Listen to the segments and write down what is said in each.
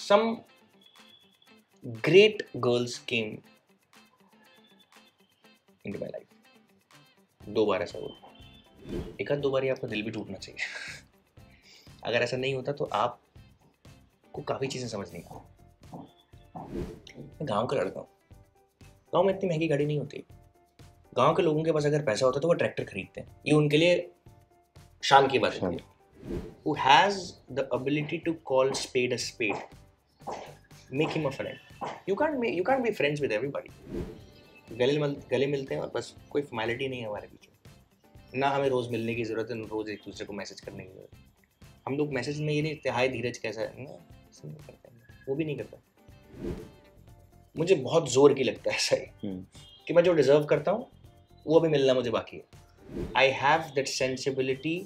some great girls came into my life. दो बार ऐसा हुआ, एक आध दो बार आपका दिल भी टूटना चाहिए. अगर ऐसा नहीं होता तो आपको काफ़ी चीज़ें समझ नहीं आती. मैं गाँव का लड़का हूँ, गाँव में इतनी महंगी गाड़ी नहीं होती. गाँव के लोगों के पास अगर पैसा होता तो वो ट्रैक्टर खरीदते हैं, ये उनके लिए शान की बात है. Who has the ability to call spade a spade, make him a friend. You can't be friends with everybody. गले मिलते हैं और बस, कोई फॉर्मेलिटी नहीं है हमारे पीछे. ना हमें रोज़ मिलने की ज़रूरत है, ना रोज़ एक दूसरे को मैसेज करने की ज़रूरत है. हम लोग मैसेज में ये नहीं कहते हाय धीरज कैसा है, नहीं करते, वो भी नहीं करता. मुझे बहुत जोर की लगता है ऐसा ही कि मैं जो डिज़र्व करता हूँ वो अभी मिलना मुझे बाकी है. I have that sensibility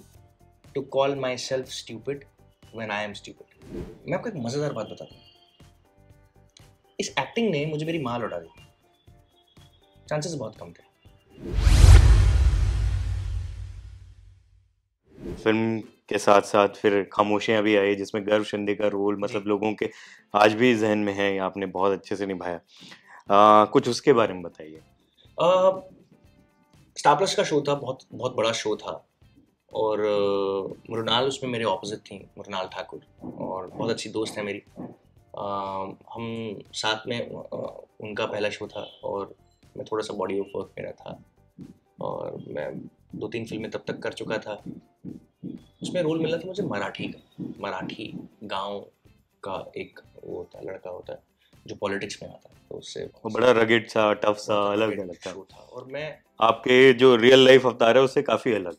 to call myself stupid when I am stupid. मैं आपको एक मज़ेदार बात बताता हूँ, इस एक्टिंग ने मुझे मेरी माँ लौटा दी. चांसेस बहुत कम थे. फिल्म के साथ साथ फिर खामोशियाँ भी आई, जिसमें गर्व शिंदे का रोल मतलब लोगों के आज भी जहन में है, आपने बहुत अच्छे से निभाया. कुछ उसके बारे में बताइए. स्टार प्लस का शो था, बहुत बहुत बड़ा शो था. और मृणाल उसमें मेरे ऑपोजिट थी, मृणाल ठाकुर, और बहुत अच्छी दोस्त है मेरी. हम साथ में उनका पहला शो था और मैं थोड़ा सा बॉडी ऑफ वर्क मेरा था और मैं 2-3 फिल्में तब तक कर चुका था. उसमें रोल मिला था मुझे मराठी का. मराठी गांव का एक वो होता लड़का होता है जो पॉलिटिक्स में आता है, तो उससे बड़ा रगेड सा टफ सा अलग लगता शो था. और मैं आपके जो रियल लाइफ अवतार है उससे काफ़ी अलग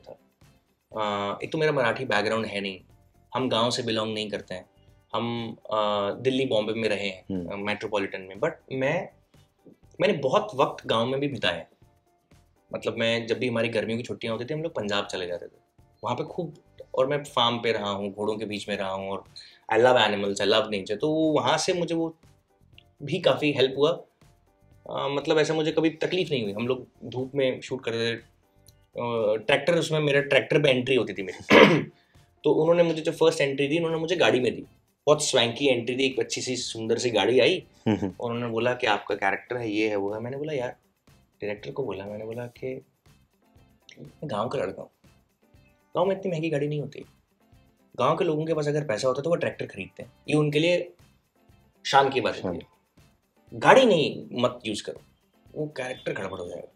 था. एक तो मेरा मराठी बैकग्राउंड है नहीं, हम गांव से बिलोंग नहीं करते हैं. हम दिल्ली बॉम्बे में रहे हैं, मेट्रोपॉलिटन में, बट मैंने बहुत वक्त गांव में भी बिताया. मतलब मैं जब भी हमारी गर्मियों की छुट्टियां होती थी हम लोग पंजाब चले जाते थे, वहाँ पे खूब. और मैं फार्म पे रहा हूँ, घोड़ों के बीच में रहा हूँ, और I love animals, I love nature, तो वहाँ से मुझे वो भी काफ़ी हेल्प हुआ. मतलब ऐसा मुझे कभी तकलीफ नहीं हुई. हम लोग धूप में शूट करते थे, ट्रैक्टर उसमें मेरा ट्रैक्टर पे एंट्री होती थी मेरी. तो उन्होंने मुझे जो फर्स्ट एंट्री दी उन्होंने मुझे गाड़ी में दी, बहुत स्वैंकी एंट्री दी. एक अच्छी सी सुंदर सी गाड़ी आई और उन्होंने बोला कि आपका कैरेक्टर है, ये है, वो है. मैंने बोला यार, डायरेक्टर को बोला, मैंने बोला कि मैं गाँव का लड़का हूँ, गाँव में इतनी महंगी गाड़ी नहीं होती. गाँव के लोगों के पास अगर पैसा होता तो वो ट्रैक्टर खरीदते हैं, ये उनके लिए शान की बात है. गाड़ी नहीं मत यूज़ करो, वो कैरेक्टर गड़बड़ हो जाएगा.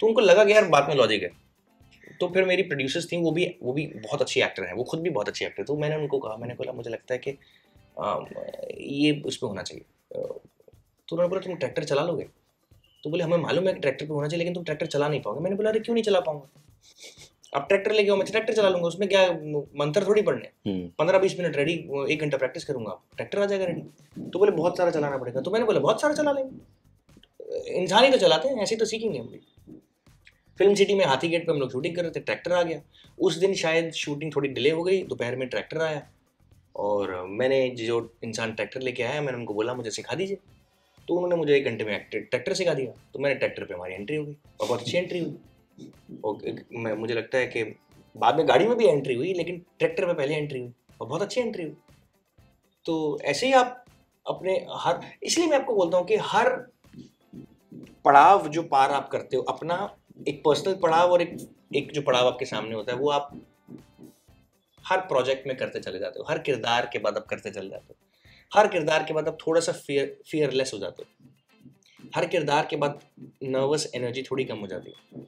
तो उनको लगा कि यार बात में लॉजिक है. तो फिर मेरी प्रोड्यूसर्स थी, वो भी बहुत अच्छी एक्टर हैं, वो खुद भी बहुत अच्छी एक्टर. तो मैंने उनको कहा, मैंने बोला मुझे लगता है कि ये उस पर होना चाहिए. तो उन्होंने बोला तुम ट्रैक्टर चला लोगे? तो बोले हमें मालूम है कि ट्रैक्टर पर होना चाहिए, लेकिन तुम ट्रैक्टर चला नहीं पाओगे. मैंने बोला अरे क्यों नहीं चला पाऊंगा, अब ट्रैक्टर लेके आओ, मैं ट्रैक्टर चला लूँगा, उसमें क्या मंत्र थोड़ी पढ़ने. 15-20 मिनट रेडी, 1 घंटा प्रैक्टिस करूँगा, ट्रैक्टर आ जाएगा रेडी. तो बोले बहुत सारा चलाना पड़ेगा. तो मैंने बोला बहुत सारा चला लेंगे, इंसान ही तो चलाते हैं, ऐसे तो सीखेंगे हम भी. फिल्म सिटी में हाथी गेट पे हम लोग शूटिंग कर रहे थे, ट्रैक्टर आ गया. उस दिन शायद शूटिंग थोड़ी डिले हो गई, दोपहर में ट्रैक्टर आया और मैंने जो इंसान ट्रैक्टर लेके आया मैंने उनको बोला मुझे सिखा दीजिए. तो उन्होंने मुझे 1 घंटे में ट्रैक्टर सिखा दिया. तो मैंने ट्रैक्टर पे हमारी एंट्री हो गई और बहुत अच्छी एंट्री हुई. और मुझे लगता है कि बाद में गाड़ी में भी एंट्री हुई, लेकिन ट्रैक्टर पर पहले एंट्री हुई और बहुत अच्छी एंट्री हुई. तो ऐसे ही आप अपने हर, इसलिए मैं आपको बोलता हूँ कि हर पड़ाव जो पार आप करते हो, अपना एक पर्सनल पड़ाव और एक जो पड़ाव आपके सामने होता है, वो आप हर प्रोजेक्ट में करते चले जाते हो. हर किरदार के बाद आप करते चले जाते हो. हर किरदार के बाद आप थोड़ा सा फियरलेस हो जाते हो. हर किरदार के बाद नर्वस एनर्जी थोड़ी कम हो जाती है.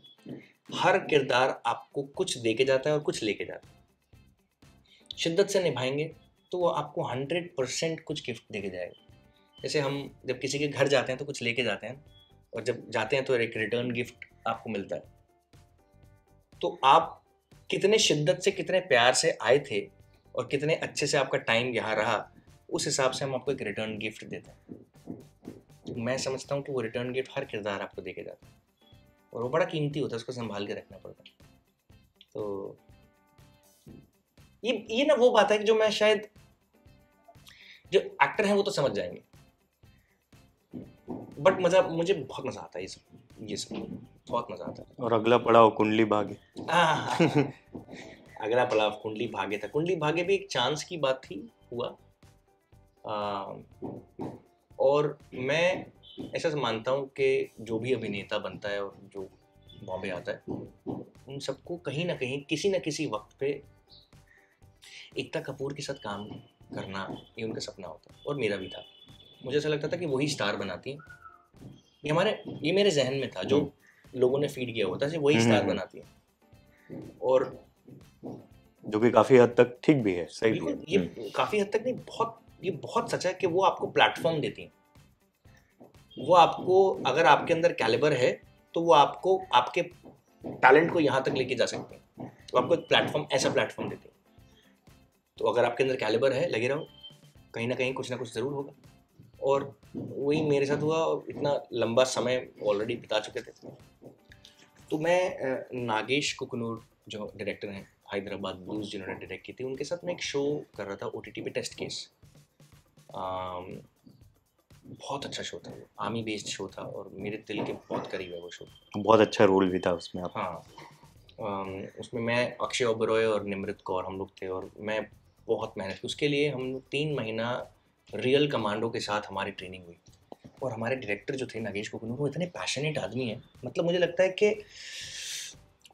हर किरदार आपको कुछ दे के जाता है और कुछ लेके जाता है. शिद्दत से निभाएंगे तो वो आपको 100% कुछ गिफ्ट दे के जाएगा. जैसे हम जब किसी के घर जाते हैं तो कुछ लेके जाते हैं, और जब जाते हैं तो एक रिटर्न गिफ्ट आपको मिलता है. तो आप कितने शिद्दत से, कितने प्यार से आए थे और कितने अच्छे से आपका टाइम यहाँ रहा, उस हिसाब से हम आपको एक रिटर्न गिफ्ट देते हैं. तो मैं समझता हूँ कि वो रिटर्न गिफ्ट हर किरदार आपको दे के जाता है और वो बड़ा कीमती होता है, उसको संभाल के रखना पड़ता है. तो ये ना वो बात है कि जो मैं शायद जो एक्टर हैं वो तो समझ जाएंगे, बट मुझे बहुत मज़ा आता है ये सब बहुत मज़ा आता है. और अगला पड़ाव कुंडली भाग्य. अगला पड़ाव कुंडली भाग्य था। कुंडली भाग्य भी एक चांस की बात थी, हुआ। और मैं ऐसा मानता हूँ कि जो भी अभिनेता बनता है और जो बॉम्बे आता है उन सबको कहीं ना कहीं किसी न किसी वक्त पे एकता कपूर के साथ काम करना ये उनका सपना होता है और मेरा भी था। मुझे ऐसा लगता था कि वही स्टार बनाती है, ये हमारे ये मेरे जहन में था, जो लोगों ने फीड किया होता है वही स्टार बनाती है, और जो कि काफ़ी हद तक ठीक भी है, सही भी है। ये काफ़ी हद तक नहीं, बहुत ये बहुत सच है कि वो आपको प्लेटफॉर्म देती हैं, वो आपको अगर आपके अंदर कैलिबर है तो वो आपको आपके टैलेंट को यहाँ तक लेके जा सकते हैं, तो आपको एक प्लेटफॉर्म ऐसा प्लेटफॉर्म देते हैं। तो अगर आपके अंदर कैलिबर है लगे रहो, कहीं ना कहीं कुछ ना कुछ ज़रूर होगा, और वही मेरे साथ हुआ। इतना लंबा समय ऑलरेडी बिता चुके थे। तो मैं नागेश कुकनूर जो डायरेक्टर हैं हैदराबाद ब्लूज जिन्होंने डायरेक्ट की थी, उनके साथ मैं एक शो कर रहा था OTT पे, टेस्ट केस। बहुत अच्छा शो था, आर्मी बेस्ड शो था और मेरे दिल के बहुत करीब है वो शो। बहुत अच्छा रोल भी था उसमें आप। हाँ, उसमें मैं, अक्षय ओबरॉय और निमृत कौर हम लोग थे, और मैं बहुत मेहनत की उसके लिए। हम लोग 3 महीना रियल कमांडो के साथ हमारी ट्रेनिंग हुई, और हमारे डायरेक्टर जो थे नागेश कुकुनूर, वो इतने पैशनेट आदमी हैं, मतलब मुझे लगता है कि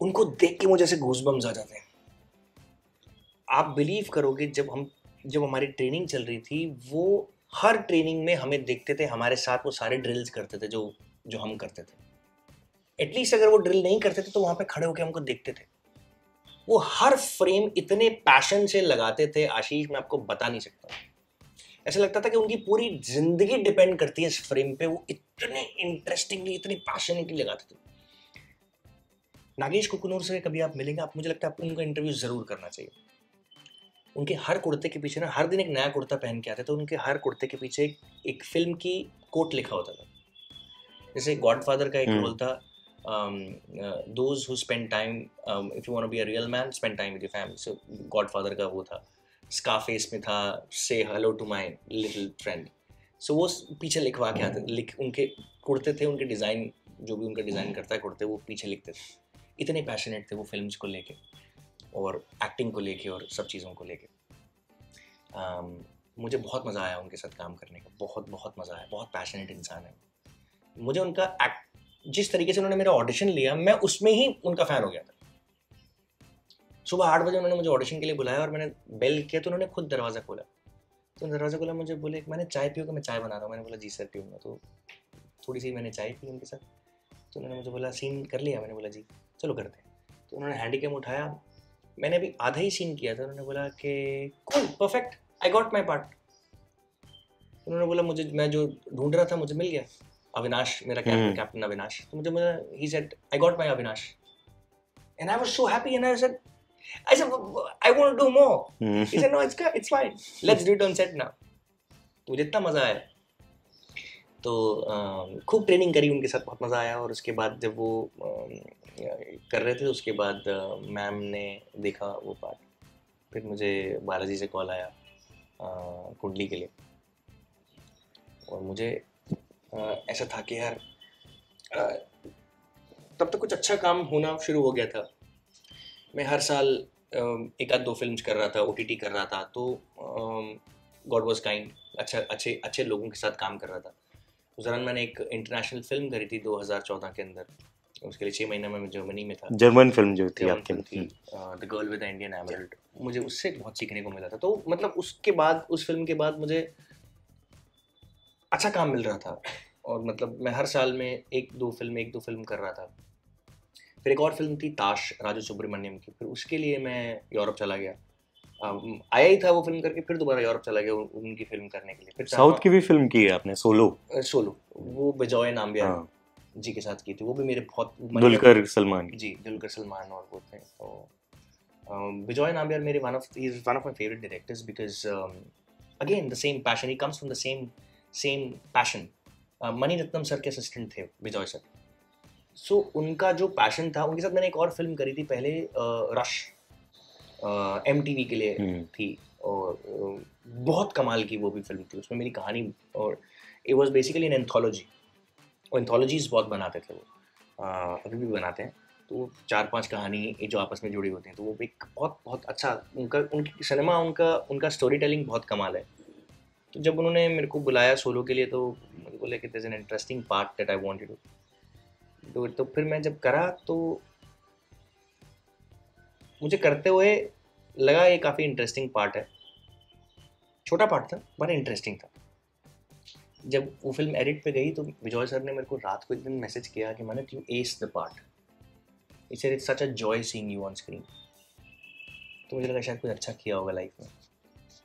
उनको देख के मुझे ऐसे गूज़बम्स आ जाते हैं। आप बिलीव करोगे, जब हमारी ट्रेनिंग चल रही थी, वो हर ट्रेनिंग में हमें देखते थे, हमारे साथ वो सारे ड्रिल्स करते थे जो हम करते थे। एटलीस्ट अगर वो ड्रिल नहीं करते थे तो वहाँ पे खड़े होकर हमको देखते थे। वो हर फ्रेम इतने पैशन से लगाते थे, आशीष, मैं आपको बता नहीं सकता। ऐसा लगता था कि उनकी पूरी जिंदगी डिपेंड करती है इस फ्रेम पे। वो इतने इंटरेस्टिंगली, इतने पैशनेटली लगाते थे। नागेश कुकुनूर से कभी आप मिलेंगे, आप, मुझे लगता है आपको उनका इंटरव्यू ज़रूर करना चाहिए। उनके हर कुर्ते के पीछे ना, हर दिन एक नया कुर्ता पहन के आते थे, तो उनके हर कुर्ते के पीछे एक फिल्म की कोट लिखा होता था। जैसे गॉडफादर का एक रोल था, those who spend time, if you want to be a real man spend time with your family. So Godfather का वो था, स्कारफेस में था से hello to my little friend. So वो पीछे लिखवा के आते, उनके कुर्ते थे, उनके डिज़ाइन, जो भी उनका डिज़ाइन करता है कुर्ते, वो पीछे लिखते थे। इतने पैशनेट थे वो फिल्म्स को लेके और एक्टिंग को लेके और सब चीज़ों को लेके। मुझे बहुत मज़ा आया उनके साथ काम करने का, बहुत बहुत मज़ा आया। बहुत पैशनेट इंसान है। मुझे उनका जिस तरीके से उन्होंने मेरा ऑडिशन लिया, मैं उसमें ही उनका फ़ैन हो गया था। सुबह 8 बजे उन्होंने मुझे ऑडिशन के लिए बुलाया और मैंने बेल किया तो उन्होंने खुद दरवाज़ा खोला। तो दरवाज़ा खोला, मुझे बोले मैंने चाय पियो कि मैं चाय बना रहा हूँ। मैंने बोला जी सर पीऊँगा। तो थोड़ी सी मैंने चाय पी उनके साथ। तो उन्होंने मुझे बोला सीन कर लिया? मैंने बोला जी चलो करते हैं। तो उन्होंने हैंडीकैम उठाया, मैंने अभी आधा ही सीन किया था। उन्होंने बोला कि cool, perfect, I got my part. उन्होंने बोला मुझे, मैं जो ढूंढ रहा था मुझे मिल गया, अविनाश, मेरा कैप्टन अविनाश। तो मुझे बोला, he said I got my Avinash, and I was so happy, and I said I want to do more. He said no, it's fine, let's do it on set now. मुझे इतना मज़ा आया। तो खूब ट्रेनिंग करी उनके साथ, बहुत मज़ा आया। और उसके बाद जब वो कर रहे थे, उसके बाद मैम ने देखा वो पार्ट। फिर मुझे बालाजी से कॉल आया कुंडली के लिए, और मुझे ऐसा था कि यार तब तक कुछ अच्छा काम होना शुरू हो गया था। मैं हर साल 1-2 फिल्म्स कर रहा था, OTT कर रहा था। तो गॉड वॉज काइंड, अच्छा अच्छे अच्छे लोगों के साथ काम कर रहा था। उस दौरान मैंने एक इंटरनेशनल फिल्म करी थी 2014 के अंदर। उसके लिए 6 महीने में जर्मनी में था। जर्मन फिल्म जो थी आपकी थी, the girl with the Indian emerald. मुझे उससे बहुत सीखने को मिला था। तो मतलब उसके बाद, उस फिल्म के बाद मुझे अच्छा काम मिल रहा था, और मतलब मैं हर साल में 1-2 फिल्म कर रहा था। फिर एक और फिल्म थी ताश, राजू सुब्रमण्यम की। फिर उसके लिए मैं यूरोप चला गया, आया ही था वो फिल्म करके, फिर दोबारा यूरोप चला गया उनकी फिल्म करने के लिए। फिर साउथ की भी फिल्म की है आपने, सोलो, वो बिजॉय नाम भी जी के साथ की थी। वो भी मेरे बहुत दुलकर सलमान और वो थे। तो बिजॉय नाम यार मेरे one of my favourite directors, because again the same passion, he comes from the same passion. Mani Ratnam sir के असिस्टेंट थे बिजॉय सर। सो उनका जो पैशन था, उनके साथ मैंने एक और फिल्म करी थी पहले, रश, MTV के लिए थी। और बहुत कमाल की वो भी फिल्म थी। उसमें मेरी कहानी, और it was basically an anthology. और एंथोलॉजीज बहुत बनाते थे वो, अभी भी बनाते हैं। तो 4-5 कहानी जो आपस में जुड़ी होती हैं, तो वो एक बहुत बहुत अच्छा उनका उनकी सिनेमा उनका स्टोरी टेलिंग बहुत कमाल है। तो जब उन्होंने मेरे को बुलाया सोलो के लिए तो मैंने बोला कि there is an interesting part that I wanted to do. तो फिर मैं जब करा तो मुझे करते हुए लगा ये काफ़ी इंटरेस्टिंग पार्ट है। छोटा पार्ट था बड़ा इंटरेस्टिंग था। जब वो फिल्म एडिट पे गई तो विजय सर ने मेरे को रात को एक दिन मैसेज किया कि मैंने you S the part, it's it's such a joy seeing you on screen. तो मुझे लगा शायद कुछ अच्छा किया होगा लाइफ में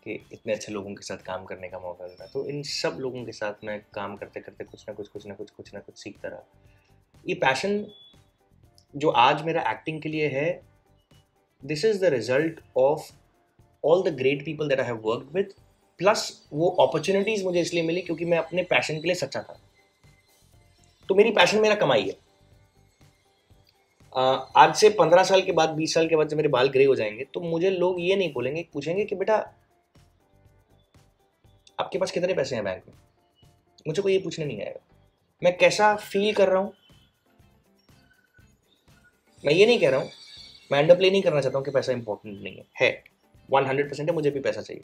कि इतने अच्छे लोगों के साथ काम करने का मौका मिला। तो इन सब लोगों के साथ मैं काम करते करते कुछ ना कुछ सीखता रहा। ये पैशन जो आज मेरा एक्टिंग के लिए है, this is the result of all the great people that I have worked with, plus वो अपॉर्चुनिटीज़ मुझे इसलिए मिली क्योंकि मैं अपने पैशन के लिए सच्चा था। तो मेरी पैशन मेरा कमाई है। आज से 15 साल के बाद, 20 साल के बाद जब मेरे बाल ग्रे हो जाएंगे तो मुझे लोग ये नहीं बोलेंगे, पूछेंगे कि बेटा आपके पास कितने पैसे हैं बैंक में। मुझे कोई ये पूछने नहीं आएगा। मैं कैसा फील कर रहा हूँ, मैं ये नहीं कह रहा हूँ, मैं अंडर प्ले नहीं करना चाहता हूँ कि पैसा इंपॉर्टेंट नहीं है, है 100% है, मुझे भी पैसा चाहिए,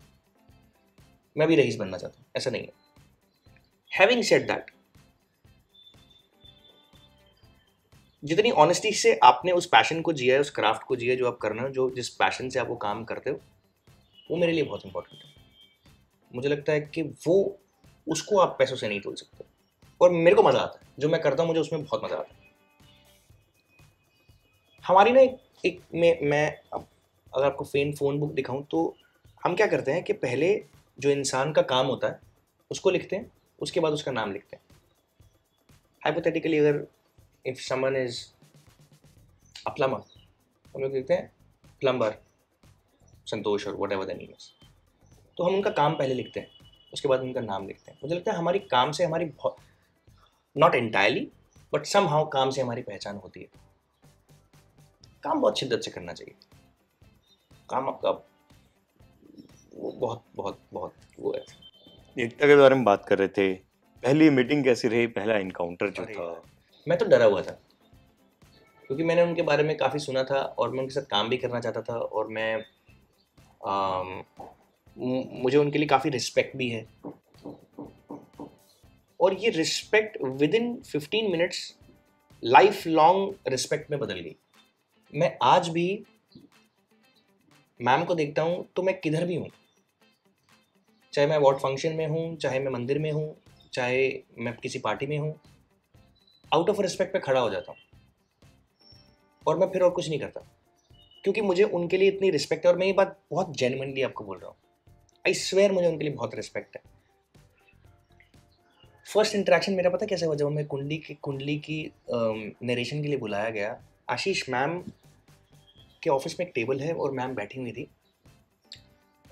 मैं भी रईस बनना चाहता हूँ, ऐसा नहीं है। हैविंग सेड दैट, जितनी ऑनेस्टी से आपने उस पैशन को जिया है, उस क्राफ्ट को जिया है जो आप करना हो, जो जिस पैशन से आप वो काम करते हो, वो मेरे लिए बहुत इंपॉर्टेंट है। मुझे लगता है कि वो उसको आप पैसों से नहीं तोल सकते। और मेरे को मज़ा आता है जो मैं करता हूँ, मुझे उसमें बहुत मज़ा आता है। हमारी ना एक मैं अगर आपको फ़ोन बुक दिखाऊँ तो हम क्या करते हैं कि पहले जो इंसान का काम होता है उसको लिखते हैं, उसके बाद उसका नाम लिखते हैं। हाइपोथेटिकली अगर if someone is a plumber, हम लोग लिखते हैं प्लम्बर संतोष और whatever the name is. तो हम उनका काम पहले लिखते हैं, उसके बाद उनका नाम लिखते हैं। मुझे लगता है हमारी काम से हमारी not entirely but somehow काम से हमारी पहचान होती है। काम बहुत शिद्दत से करना चाहिए। काम आपका वो बहुत बहुत बहुत वो है। एकता के बारे में बात कर रहे थे, पहली मीटिंग कैसी रही, पहला इनकाउंटर जो था? मैं तो डरा हुआ था क्योंकि मैंने उनके बारे में काफ़ी सुना था और मैं उनके साथ काम भी करना चाहता था और मैं मुझे उनके लिए काफ़ी रिस्पेक्ट भी है। और ये respect within 15 minutes lifelong respect में बदल गई। मैं आज भी मैम को देखता हूँ तो मैं किधर भी हूँ, चाहे मैं वार्ड फंक्शन में हूँ, चाहे मैं मंदिर में हूँ, चाहे मैं किसी पार्टी में हूँ, आउट ऑफ रिस्पेक्ट पे खड़ा हो जाता हूँ और मैं फिर और कुछ नहीं करता क्योंकि मुझे उनके लिए इतनी रिस्पेक्ट है। और मैं ये बात बहुत जेन्युइनली आपको बोल रहा हूँ, आई स्वेयर मुझे उनके लिए बहुत रिस्पेक्ट है। फर्स्ट इंटरेक्शन मेरा पता कैसे हुआ, जब हमें कुंडली की नरेशन के लिए बुलाया गया, आशीष मैम के ऑफिस में एक टेबल है और मैम बैठी हुई थी।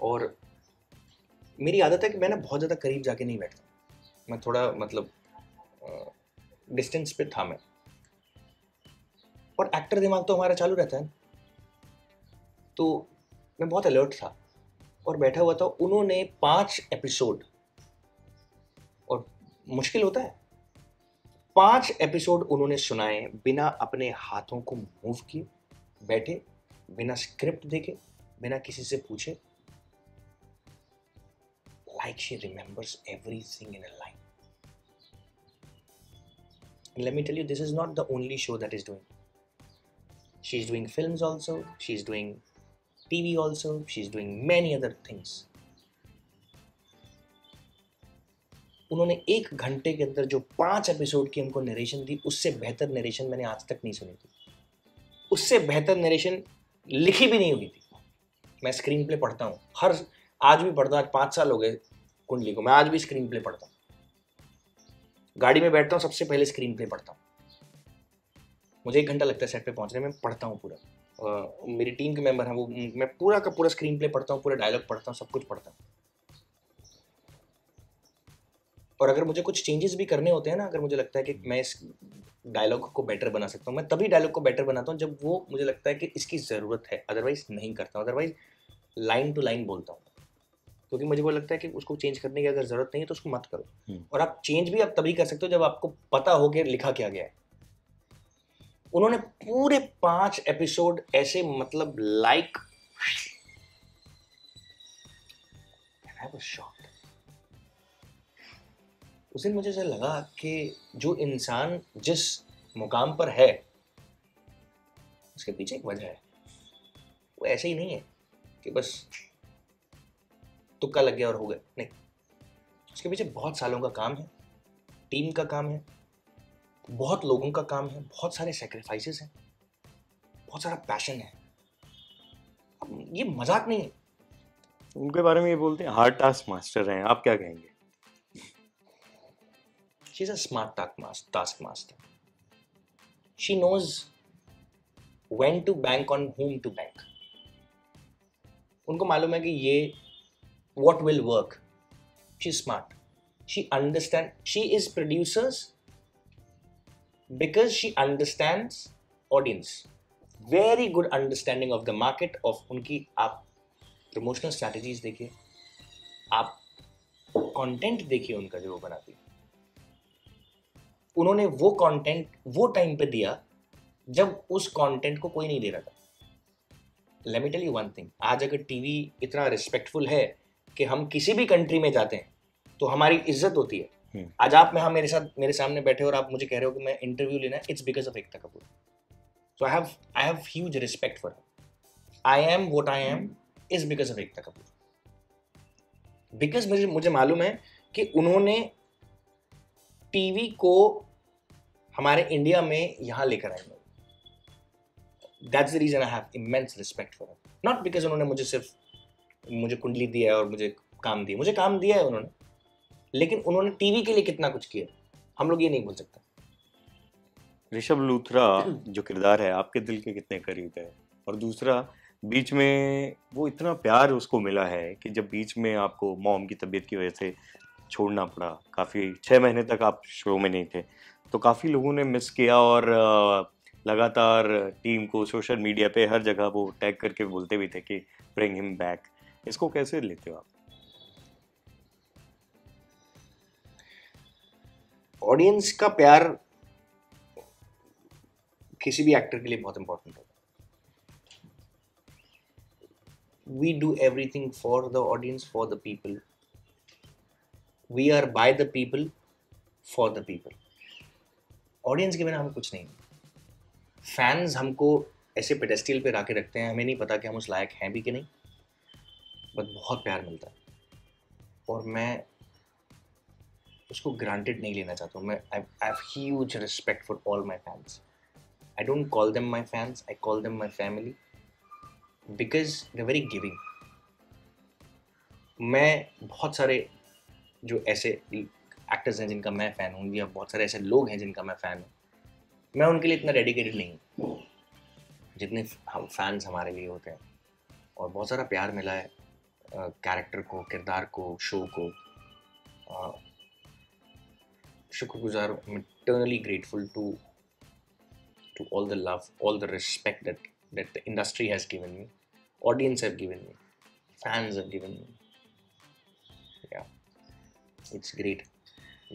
और मेरी आदत है कि मैं ना बहुत ज़्यादा करीब जाके नहीं बैठता, मैं थोड़ा मतलब डिस्टेंस पे था मैं। और एक्टर दिमाग तो हमारा चालू रहता है, तो मैं बहुत अलर्ट था और बैठा हुआ था। उन्होंने 5 एपिसोड, और मुश्किल होता है, 5 एपिसोड उन्होंने सुनाए बिना अपने हाथों को मूव किए, बैठे, बिना स्क्रिप्ट देखे, बिना किसी से पूछे। Like she remembers everything in a life. Let me tell you, this is not the only show that is doing. She's doing films also. She's doing TV also. She's doing many other things. उन्होंने 1 घंटे के अंदर जो 5 episode की हमको narration दी, उससे बेहतर narration मैंने आज तक नहीं सुनी थी। उससे बेहतर नरेशन लिखी भी नहीं हुई थी। मैं स्क्रीन प्ले पढ़ता हूँ, हर आज भी पढ़ता हूँ। आज 5 साल हो गए कुंडली को, मैं आज भी स्क्रीन प्ले पढ़ता हूँ। गाड़ी में बैठता हूँ सबसे पहले स्क्रीन प्ले पढ़ता हूँ। मुझे 1 घंटा लगता है सेट पे पहुँचने में, पढ़ता हूँ पूरा। मेरी टीम के मेंबर हैं वो, मैं पूरा का पूरा स्क्रीन प्ले पढ़ता हूँ, पूरा डायलॉग पढ़ता हूँ, सब कुछ पढ़ता हूँ। और अगर मुझे कुछ चेंजेस भी करने होते हैं ना, अगर मुझे लगता है कि मैं इस डायलॉग को बेटर बना सकता हूँ, मैं तभी डायलॉग को बेटर बनाता हूँ जब वो मुझे लगता है कि इसकी ज़रूरत है, अदरवाइज़ नहीं करता हूँ। अदरवाइज़ लाइन टू लाइन बोलता हूँ क्योंकि मुझे वो लगता है कि उसको चेंज करने की अगर ज़रूरत नहीं है तो उसको मत करो। और आप चेंज भी आप तभी कर सकते हो जब आपको पता हो कि लिखा क्या गया है। उन्होंने पूरे 5 एपिसोड ऐसे मतलब लाइक शॉक। उस दिन मुझे लगा कि जो इंसान जिस मुकाम पर है उसके पीछे एक वजह है, वो ऐसे ही नहीं है कि बस तुक्का लग गया और हो गया, नहीं, उसके पीछे बहुत सालों का काम है, टीम का काम है, बहुत लोगों का काम है, बहुत सारे सैक्रिफाइसेस हैं, बहुत सारा पैशन है। अब ये मजाक नहीं है। उनके बारे में ये बोलते हैं हार्ड टास्क मास्टर हैं, आप क्या कहेंगे? She's a smart taskmaster. She knows when to bank on whom to bank. उनको मालूम है कि ये what will work. She's smart. She understands. She is producers because she understands audience. Very good understanding of the market of उनकी आप promotional strategies देखिए, आप content देखिए उनका जो वो बनाती है। उन्होंने वो कंटेंट वो टाइम पे दिया जब उस कंटेंट को कोई नहीं दे रहा था। Let me tell you one thing, आज अगर टीवी इतना रिस्पेक्टफुल है कि हम किसी भी कंट्री में जाते हैं तो हमारी इज्जत होती है। आज आप में हम मेरे सामने बैठे हो और आप मुझे कह रहे हो कि मैं इंटरव्यू लेना, it's because of Ekta Kapoor. So I have huge respect for her. I am what I am is because of Ekta Kapoor, because मुझे मालूम है कि उन्होंने टीवी को हमारे इंडिया में यहाँ लेकर आए लोग। That's the reason I have immense respect for him, not because उन्होंने मुझे सिर्फ मुझे कुंडली दिया है और मुझे काम दिया है उन्होंने, लेकिन उन्होंने टीवी के लिए कितना कुछ किया हम लोग ये नहीं बोल सकते। ऋषभ लूथरा जो किरदार है आपके दिल के कितने करीब है? और दूसरा बीच में वो इतना प्यार उसको मिला है कि जब बीच में आपको मॉम की तबीयत की वजह से छोड़ना पड़ा, काफ़ी 6 महीने तक आप शो में नहीं थे, तो काफ़ी लोगों ने मिस किया और लगातार टीम को सोशल मीडिया पे हर जगह वो टैग करके बोलते भी थे कि ब्रिंग हिम बैक। इसको कैसे लेते हो आप? ऑडियंस का प्यार किसी भी एक्टर के लिए बहुत इंपॉर्टेंट है। We do everything for the audience, for the people. We are by the people, for the people. Audience के बिना हम कुछ नहीं। फैंस हमको ऐसे पेडेस्टियल पे लाके रखते हैं, हमें नहीं पता कि हम उस लायक हैं भी कि नहीं, बट बहुत प्यार मिलता है और मैं उसको ग्रांटेड नहीं लेना चाहता हूँ। मैं I have huge respect for all my fans. I don't call them my fans, I call them my family because they very giving. मैं बहुत सारे जो ऐसे एक्टर्स हैं जिनका मैं फ़ैन हूँ या बहुत सारे ऐसे लोग हैं जिनका मैं फ़ैन हूँ, मैं उनके लिए इतना डेडिकेटेड नहीं हूँ जितने हम फैंस हमारे लिए होते हैं। और बहुत सारा प्यार मिला है कैरेक्टर को, किरदार को, शो को। शुक्रगुजार, I am eternally grateful to all the love, all the respect that the industry has given me, audience have given me, fans have given me. It's great.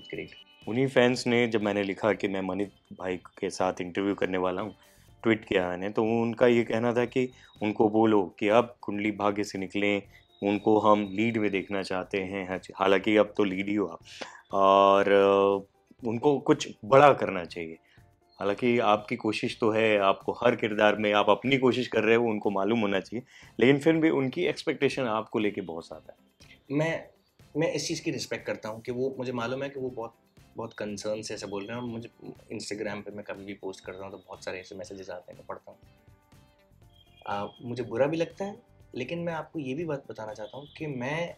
It's great. उन्हीं fans ने जब मैंने लिखा कि मैं मनित भाई के साथ इंटरव्यू करने वाला हूँ, ट्वीट किया मैंने, तो उनका ये कहना था कि उनको बोलो कि अब कुंडली भाग्य से निकलें, उनको हम लीड में देखना चाहते हैं, हालांकि अब तो लीड ही हो आप, और उनको कुछ बड़ा करना चाहिए। हालांकि आपकी कोशिश तो है, आपको हर किरदार में आप अपनी कोशिश कर रहे हो, उनको मालूम होना चाहिए, लेकिन फिर भी उनकी एक्सपेक्टेशन आपको लेके बहुत ज़्यादा है। मैं इस चीज़ की रिस्पेक्ट करता हूँ कि वो, मुझे मालूम है कि वो बहुत कंसर्न से ऐसे बोल रहे हैं। और मुझे इंस्टाग्राम पे मैं कभी भी पोस्ट करता हूँ तो बहुत सारे ऐसे मैसेजेस आते हैं, मैं पढ़ता हूँ, मुझे बुरा भी लगता है। लेकिन मैं आपको ये भी बात बताना चाहता हूँ कि मैं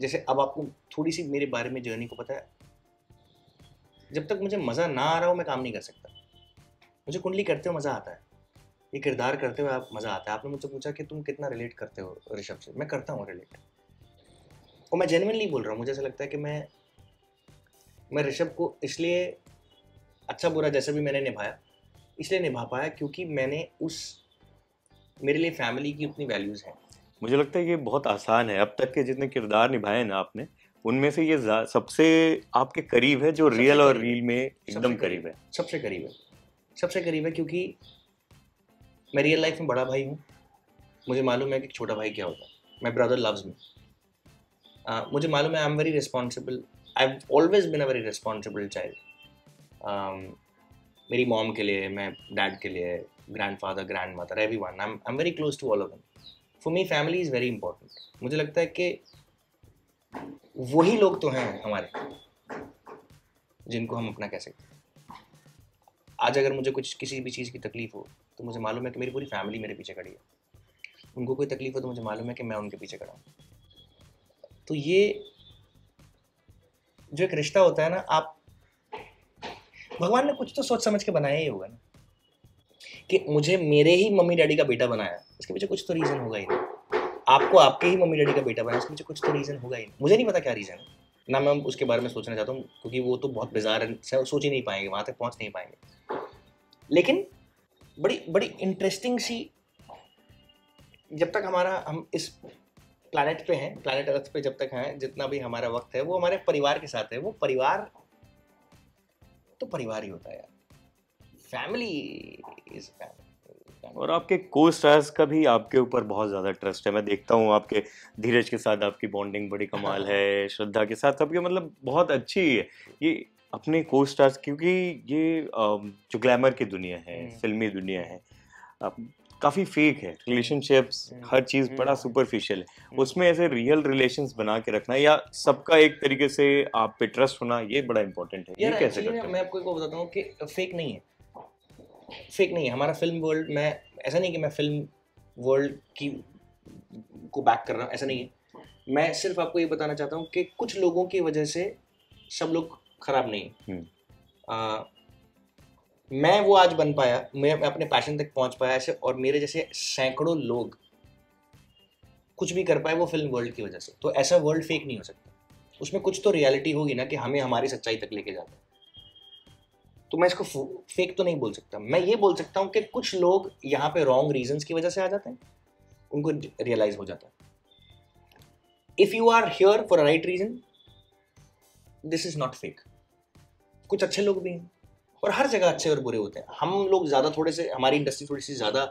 जैसे अब आपको थोड़ी सी मेरे बारे में जर्नी को पता है, जब तक मुझे मज़ा ना आ रहा हो मैं काम नहीं कर सकता। मुझे कुंडली करते हुए मज़ा आता है, ये किरदार करते हुए आप मज़ा आता है। आपने मुझसे पूछा कि तुम कितना रिलेट करते हो ऋषभ से, मैं करता हूँ रिलेट, और मैं जेन्युइनली बोल रहा हूँ। मुझे ऐसा लगता है कि मैं ऋषभ को इसलिए अच्छा बुरा जैसा भी मैंने निभाया, इसलिए निभा पाया क्योंकि मैंने मेरे लिए फैमिली की उतनी वैल्यूज़ हैं। मुझे लगता है कि बहुत आसान है। अब तक के जितने किरदार निभाए ना आपने, उनमें से ये सबसे आपके करीब है, जो रियल और रील में एकदम करीब है, सबसे करीब है, सबसे करीब है, क्योंकि मैं रियल लाइफ में बड़ा भाई हूँ, मुझे मालूम है कि छोटा भाई क्या होता है। माई ब्रदर लव्स मी, मुझे मालूम है I am very responsible, I have always been a very responsible child. मेरी मॉम के लिए, मैं डैड के लिए, grandfather, grandmother, everyone, I am very close to all of them. For me family is very important. मुझे लगता है कि वही लोग तो हैं हमारे जिनको हम अपना कह सकते हैं। आज अगर मुझे कुछ किसी भी चीज़ की तकलीफ़ हो तो मुझे मालूम है कि मेरी पूरी फैमिली मेरे पीछे खड़ी है, उनको कोई तकलीफ हो तो मुझे मालूम है कि मैं उनके पीछे खड़ा हूँ। तो ये जो एक रिश्ता होता है ना, आप भगवान ने कुछ तो सोच समझ के बनाया ही होगा ना, कि मुझे मेरे ही मम्मी डैडी का बेटा बनाया, इसके पीछे कुछ तो रीज़न होगा ही नहीं। आपको आपके ही मम्मी डैडी का बेटा बनाया, इसके पीछे कुछ तो रीज़न होगा ही नहीं। मुझे नहीं पता क्या रीज़न है ना, मैं उसके बारे में सोचना चाहता हूँ, क्योंकि वो तो बहुत बेजार है, सोच ही नहीं पाएंगे, वहाँ तक पहुँच नहीं पाएंगे। लेकिन बड़ी बड़ी इंटरेस्टिंग सी, जब तक हम इस प्लैनेट पे हैं, प्लैनेट अर्थ पे जब तक हैं, जितना भी हमारा वक्त है वो हमारे परिवार के साथ है। वो परिवार तो परिवार ही होता है यार, फैमिली इज फैमिली। और आपके को स्टार्स का भी आपके ऊपर बहुत ज़्यादा ट्रस्ट है। मैं देखता हूँ आपके धीरज के साथ आपकी बॉन्डिंग बड़ी कमाल है, श्रद्धा के साथ आपकी मतलब बहुत अच्छी है। ये अपने को स्टार्स, क्योंकि ये जो ग्लैमर की दुनिया है, फिल्मी दुनिया है, काफ़ी फेक है, रिलेशनशिप्स हर चीज़ बड़ा सुपरफिशियल है। उसमें ऐसे रियल रिलेशंस बना के रखना या सबका एक तरीके से आप पे ट्रस्ट होना, ये बड़ा इंपॉर्टेंट है। ये कैसे करते हैं? मैं आपको बताता हूँ कि फेक नहीं है, फेक नहीं है हमारा फिल्म वर्ल्ड। मैं ऐसा नहीं कि मैं फिल्म वर्ल्ड की को बैक कर रहा हूँ, ऐसा नहीं है। मैं सिर्फ आपको ये बताना चाहता हूँ कि कुछ लोगों की वजह से सब लोग खराब नहीं है। मैं वो आज बन पाया, मैं अपने पैशन तक पहुँच पाया ऐसे, और मेरे जैसे सैकड़ों लोग कुछ भी कर पाए वो फिल्म वर्ल्ड की वजह से। तो ऐसा वर्ल्ड फेक नहीं हो सकता, उसमें कुछ तो रियलिटी होगी ना, कि हमें हमारी सच्चाई तक लेके जाता है। तो मैं इसको फेक तो नहीं बोल सकता। मैं ये बोल सकता हूँ कि कुछ लोग यहाँ पे रॉन्ग रीजंस की वजह से आ जाते हैं, उनको रियलाइज हो जाता है। If you are here for a right reason, this is not fake. कुछ अच्छे लोग भी हैं, और हर जगह अच्छे और बुरे होते हैं। हम लोग ज़्यादा थोड़े से, हमारी इंडस्ट्री थोड़ी सी ज़्यादा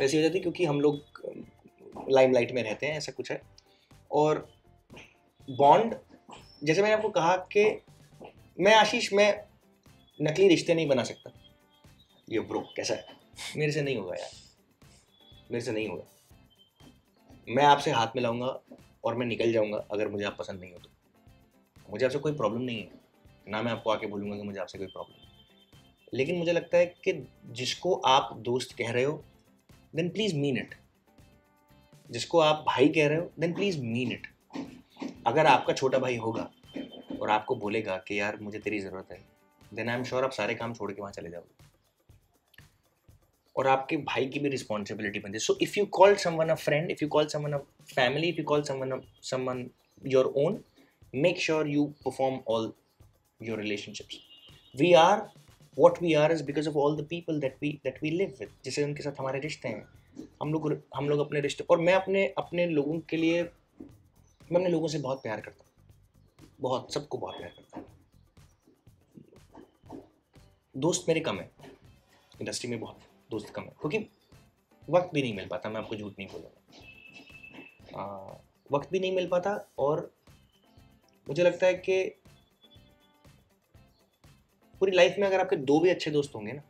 वैसी हो जाती है, क्योंकि हम लोग लाइमलाइट में रहते हैं, ऐसा कुछ है। और बॉन्ड, जैसे मैंने आपको कहा कि मैं आशीष, मैं नकली रिश्ते नहीं बना सकता। ये ब्रो कैसा है, मेरे से नहीं होगा यार, मेरे से नहीं होगा। मैं आपसे हाथ मिलाऊंगा और मैं निकल जाऊंगा अगर मुझे आप पसंद नहीं हो तो। मुझे आपसे कोई प्रॉब्लम नहीं है ना, मैं आपको आके बोलूँगा कि मुझे आपसे कोई प्रॉब्लम है। लेकिन मुझे लगता है कि जिसको आप दोस्त कह रहे हो देन प्लीज़ मीन इट, जिसको आप भाई कह रहे हो देन प्लीज़ मीन इट। अगर आपका छोटा भाई होगा और आपको बोलेगा कि यार मुझे तेरी ज़रूरत है, देन आई एम श्योर आप सारे काम छोड़ के वहाँ चले जाओगे, और आपके भाई की भी रिस्पॉन्सिबिलिटी बनती है। So if you call someone a friend, if you call someone a family, if you call someone your own, make sure you perform all your relationships. We are what we are is because of all the people that we live with, जिससे उनके साथ हमारे रिश्ते हैं। हम लोग अपने रिश्ते, और मैं अपने लोगों के लिए, मैं अपने लोगों से बहुत प्यार करता हूँ, बहुत, सबको बहुत प्यार करता हूँ। दोस्त मेरे कम है, इंडस्ट्री में बहुत दोस्त कम है, क्योंकि वक्त भी नहीं मिल पाता। मैं आपको झूठ नहीं बोलूँगा, वक्त भी नहीं मिल पाता। और मुझे लगता है कि पूरी लाइफ में अगर आपके दो भी अच्छे दोस्त होंगे ना,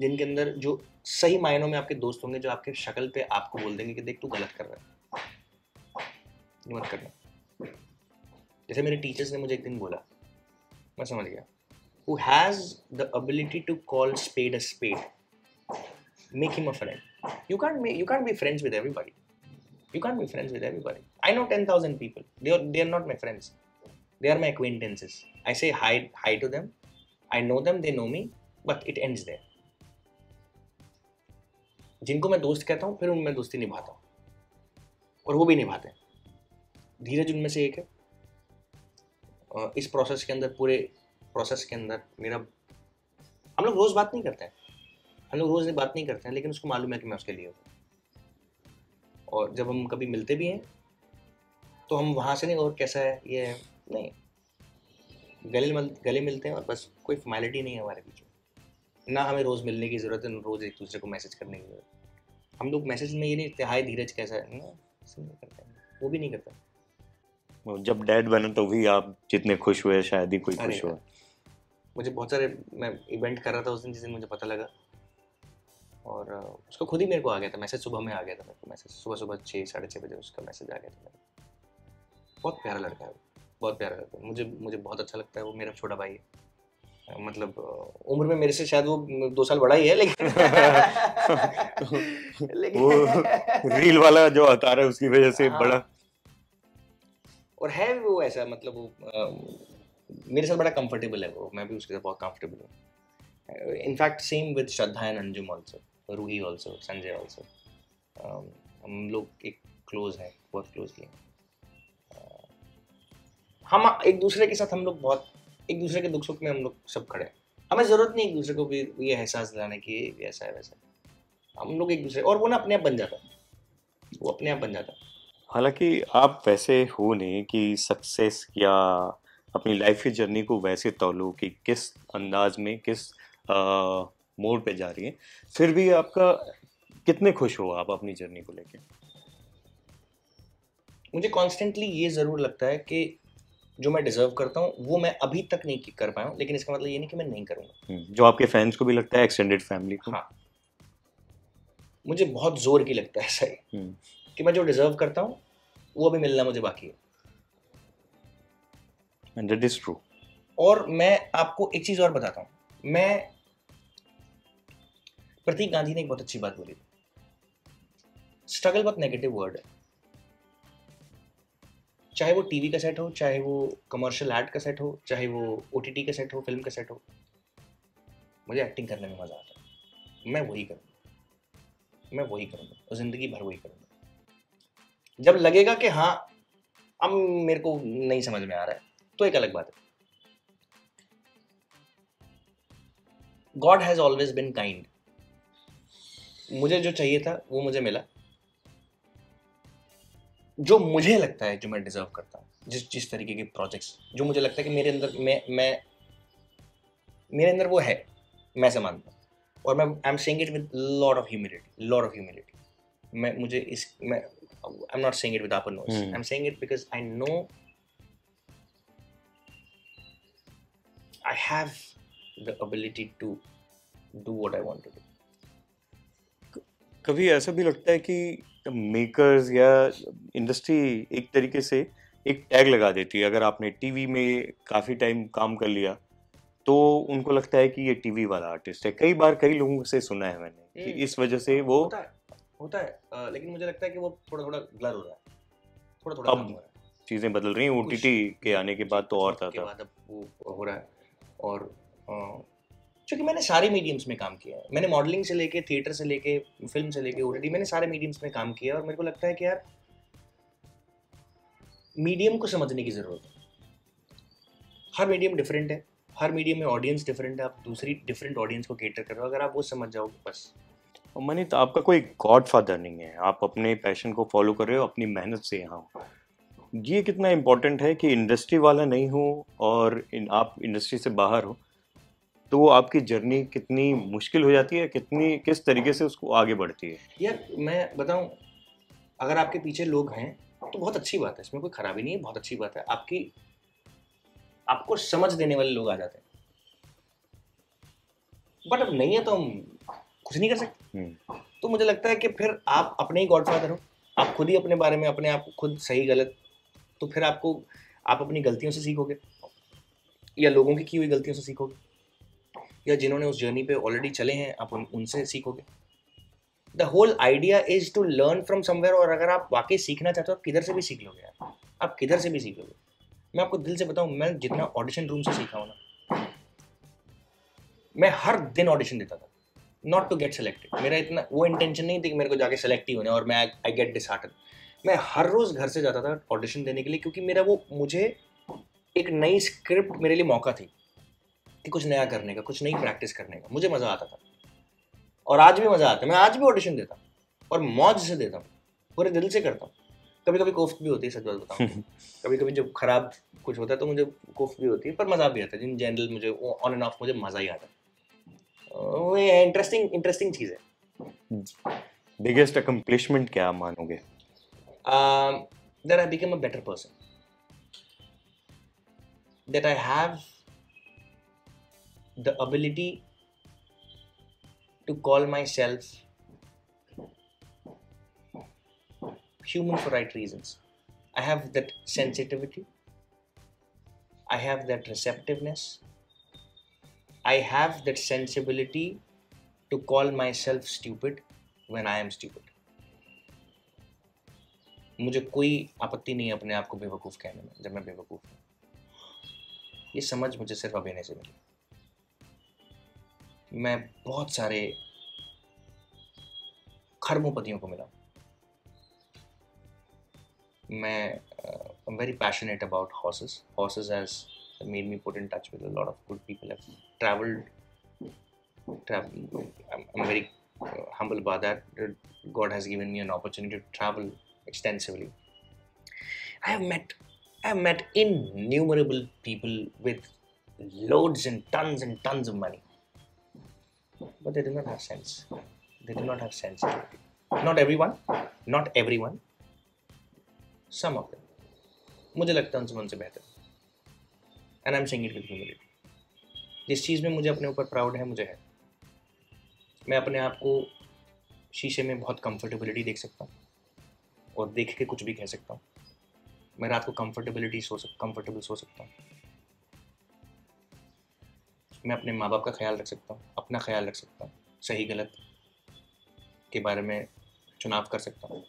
जिनके अंदर जो सही मायनों में आपके दोस्त होंगे, जो आपके शक्ल पे आपको बोल देंगे कि देख तू गलत कर रहा है, मत करना। जैसे मेरे टीचर्स ने मुझे एक दिन बोला, मैं समझ गया। Who has the ability to call spade a spade, make him a friend. You can't be friends with everybody. You can't be friends with everybody. I know 10,000 people. They are not my friends. They are my acquaintances. I say hi to them. I know them. They know me. But it ends there. जिनको मैं दोस्त कहता हूँ, फिर उनमें दोस्ती निभाता हूँ, और वो भी निभाते हैं। धीरज उनमें से एक है। इस प्रोसेस के अंदर, पूरे प्रोसेस के अंदर मेरा, हम लोग रोज़ बात नहीं करते हैं, लेकिन उसको मालूम है कि मैं उसके लिए हूँ। और जब हम कभी मिलते भी हैं तो हम वहाँ से नहीं, और कैसा है ये है, नहीं, गले मिलते हैं, और बस कोई फॉर्मेलिटी नहीं है हमारे बीच में। ना हमें रोज़ मिलने की ज़रूरत है, ना रोज़ एक दूसरे को मैसेज करने की ज़रूरत है। हम लोग मैसेज में ये नहीं देखते हाय धीरज कैसा है, ना नहीं करता, वो भी नहीं करता। जब डैड बना तो भी आप जितने खुश हुए शायद ही कोई खुश हुआ। मुझे बहुत सारे, मैं इवेंट कर रहा था उस दिन जिस दिन मुझे पता लगा, और उसको खुद ही मेरे को आ गया था मैसेज, सुबह में आ गया था मेरे को मैसेज, सुबह 6, 6:30 बजे उसका मैसेज आ गया था मेरे। बहुत प्यारा लड़का है वो, बहुत प्यारा लड़का है, मुझे बहुत अच्छा लगता है वो, मेरा छोटा भाई है, मतलब उम्र में मेरे से शायद वो 2 साल बड़ा ही है, लेकिन वो रील वाला जो अवतार है उसकी वजह से बड़ा, और है वो ऐसा, मतलब वो मेरे साथ बड़ा कंफर्टेबल है वो, मैं भी उसके साथ बहुत कंफर्टेबल हूँ। In fact same with Shraddha and Anjum also, Roohi also, Sanjay also, हम लोग एक क्लोज हैं, बहुत क्लोजली हम एक दूसरे के साथ, हम लोग बहुत एक दूसरे के दुख सुख में हम लोग सब खड़े हैं। हमें ज़रूरत नहीं एक दूसरे को भी ये एहसास दिलाने की ऐसा है वैसा है, हम लोग एक दूसरे, और वो ना अपने आप बन जाता है, वो अपने आप बन जाता है। हालांकि आप वैसे हो नहीं कि सक्सेस या अपनी लाइफ की जर्नी को वैसे तौलो कि किस अंदाज में किस मोड़ पे जा रही है, फिर भी आपका कितने खुश हो आप अपनी जर्नी को लेके? मुझे कॉन्स्टेंटली ये ज़रूर लगता है कि जो मैं डिजर्व करता हूँ वो मैं अभी तक नहीं कर पाया हूँ, लेकिन इसका मतलब ये नहीं कि मैं नहीं करूँगा। जो आपके फैंस को भी लगता है, एक्सटेंडेड फैमिली को। हाँ, मुझे बहुत जोर की लगता है ऐसा ही कि मैं जो डिजर्व करता हूँ वो अभी मिलना मुझे बाकी है। And that is true. और मैं आपको एक चीज़ और बताता हूँ, मैं, प्रतीक गांधी ने एक बहुत अच्छी बात बोली थी, स्ट्रगल बहुत नेगेटिव वर्ड है, चाहे वो टीवी का सेट हो, चाहे वो कमर्शियल ऐड का सेट हो, चाहे वो OTT का सेट हो, फिल्म का सेट हो। मुझे एक्टिंग करने में मज़ा आता है, मैं वही करूँगा, ज़िंदगी भर वही करूँगा। जब लगेगा कि हाँ अब मेरे को नहीं समझ में आ रहा है तो एक अलग बात है। God has always been kind. मुझे जो चाहिए था वो मुझे मिला, जो मुझे लगता है जो मैं डिजर्व करता हूँ, जिस तरीके के प्रोजेक्ट्स जो मुझे लगता है कि मेरे अंदर, मेरे अंदर वो है, मैं ऐसा मानता हूँ, और मैं I am saying it with lot of humility. मैं I am not saying it with upper nose, I am saying it because I know I have the ability to do what I want to do. कभी ऐसा भी लगता है कि makers या industry एक तरीके से एक टैग लगा देती है, अगर आपने टीवी में काफ़ी टाइम काम कर लिया तो उनको लगता है कि ये टीवी वाला आर्टिस्ट है। कई बार कई लोगों से सुना है मैंने कि इस वजह से वो होता है, लेकिन मुझे लगता है कि वो थोड़ा ब्लर हो रहा है, अब चीज़ें बदल रही हैं, OTT के आने के बाद तो और ज़्यादा हो रहा है। और क्योंकि मैंने सारे मीडियम्स में काम किया है, मैंने मॉडलिंग से लेके, थिएटर से लेके, फिल्म से लेके, OTT, मैंने सारे मीडियम्स में काम किया, और मेरे को लगता है कि यार मीडियम को समझने की ज़रूरत है। हर मीडियम डिफरेंट है, हर मीडियम में ऑडियंस डिफरेंट है, आप दूसरी डिफरेंट ऑडियंस को कैटर कर रहे हो, अगर आप वो समझ जाओगे बस। मनीत, आपका कोई गॉडफादर नहीं है, आप अपने पैशन को फॉलो कर रहे हो, अपनी मेहनत से यहाँ हो। ये कितना इम्पोर्टेंट है कि इंडस्ट्री वाला नहीं हो और आप इंडस्ट्री से बाहर हो, तो आपकी जर्नी कितनी मुश्किल हो जाती है, कितनी किस तरीके से उसको आगे बढ़ती है? यार मैं बताऊं, अगर आपके पीछे लोग हैं तो बहुत अच्छी बात है, इसमें कोई खराबी नहीं है, बहुत अच्छी बात है, आपको समझ देने वाले लोग आ जाते हैं, बट अब नहीं है तो हम कुछ नहीं कर सकते। तो मुझे लगता है कि फिर आप अपने ही गॉडफादर हो, आप खुद ही अपने बारे में, अपने आप खुद सही गलत, तो फिर आप अपनी गलतियों से सीखोगे, या लोगों की हुई गलतियों से सीखोगे, या जिन्होंने उस जर्नी पे ऑलरेडी चले हैं आप उनसे सीखोगे। The whole idea is to learn from somewhere, और अगर आप वाकई सीखना चाहते हो आप किधर से भी सीख लोगे यार, आप किधर से भी सीख लोगे। मैं आपको दिल से बताऊँ, मैं जितना ऑडिशन रूम से सीखा हूँ ना, मैं हर दिन ऑडिशन देता था, नॉट टू गेट सेलेक्टेड, मेरा इतना वो इंटेंशन नहीं थी कि मेरे को जाके सेलेक्ट ही होने, और मैं आई गेट डिसहार्टेड। मैं हर रोज़ घर से जाता था ऑडिशन देने के लिए, क्योंकि मेरा वो, मुझे एक नई स्क्रिप्ट मेरे लिए मौका थी कि कुछ नया करने का, कुछ नई प्रैक्टिस करने का, मुझे मज़ा आता था, और आज भी मज़ा आता है। मैं आज भी ऑडिशन देता हूँ और मौज से देता हूँ, पूरे दिल से करता हूँ, कभी कभी कोफ्त भी होती है, सच बात बताऊँ कभी कभी जब खराब कुछ होता है तो मुझे कोफ्त भी होती है, पर मज़ा भी आता है। इन जनरल मुझे ऑन एंड ऑफ मुझे मज़ा ही आता है। वो इंटरेस्टिंग चीज़ है। बिगेस्ट अकम्पलिशमेंट क्या मानोगे? That I became a better person. That I have the ability to call myself human for right reasons. I have that sensitivity. I have that receptiveness. I have that sensibility to call myself stupid when I am stupid. मुझे कोई आपत्ति नहीं है अपने आप को बेवकूफ़ कहने में जब मैं बेवकूफ़ हूँ। ये समझ मुझे सिर्फ अभिनय से मिली। मैं बहुत सारे खरबोंपतियों को मिला। मैं I'm very passionate about horses. Horses has made me put in touch with a lot of good people. I've traveled. I'm very humble about that. God has given me an opportunity to travel extensively. I have met innumerable people with loads and tons of money, but they did not have sense. They did not have sense. Not everyone. Some of them. मुझे लगता है उनसे मन से बेहतर, and I'm saying it with humility. जिस चीज़ में मुझे अपने ऊपर प्राउड है मुझे है। मैं अपने आप को शीशे में बहुत कंफर्टेबिलिटी देख सकता हूँ और देख के कुछ भी कह सकता हूँ। मैं रात को कंफर्टेबल सो सकता हूँ। मैं अपने माँ बाप का ख्याल रख सकता हूँ, अपना ख्याल रख सकता हूँ, सही गलत के बारे में चुनाव कर सकता हूँ।